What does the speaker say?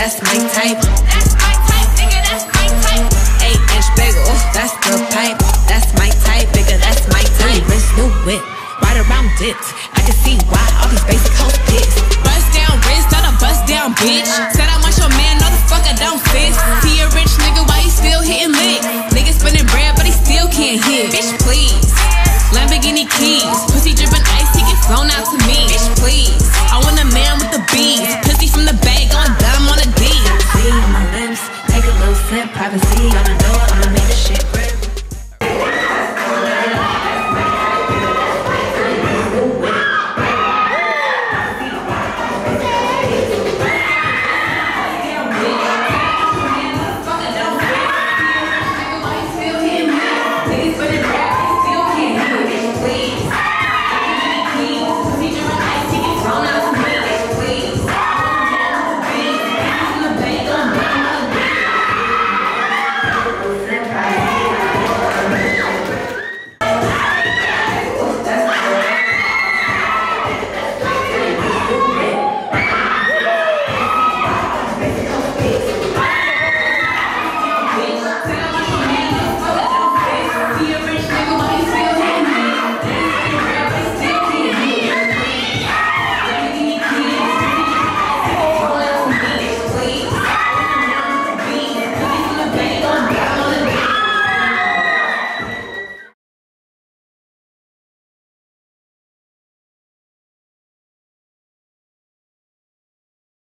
that's my type. That's my type, nigga, that's my type. 8-inch bagel, that's the pipe. That's my type, nigga, that's my type. Rich new whip, right around dips. I can see why all these basic hoes pissed. Bust down wrist, not a bust down bitch.